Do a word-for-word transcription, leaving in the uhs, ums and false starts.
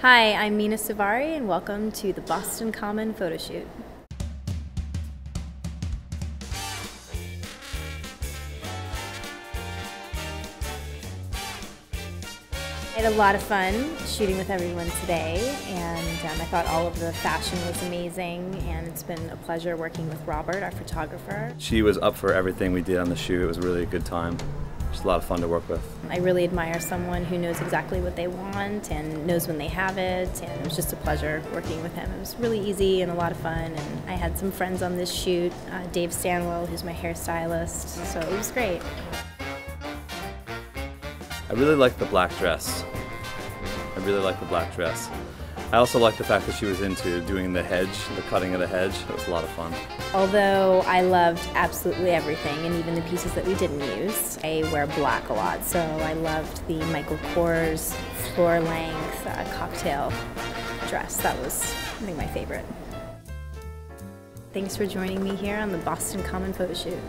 Hi, I'm Mena Suvari and welcome to the Boston Common photoshoot. I had a lot of fun shooting with everyone today, and um, I thought all of the fashion was amazing, and it's been a pleasure working with Robert, our photographer. She was up for everything we did on the shoot. It was really a good time. Just a lot of fun to work with. I really admire someone who knows exactly what they want and knows when they have it, and it was just a pleasure working with him. It was really easy and a lot of fun, and I had some friends on this shoot, uh, Dave Stanwell, who's my hairstylist, so it was great. I really like the black dress. I really like the black dress. I also like the fact that she was into doing the hedge, the cutting of the hedge. It was a lot of fun. Although I loved absolutely everything, and even the pieces that we didn't use. I wear black a lot, so I loved the Michael Kors floor length uh, cocktail dress. That was, I think, my favorite. Thanks for joining me here on the Boston Common photoshoot.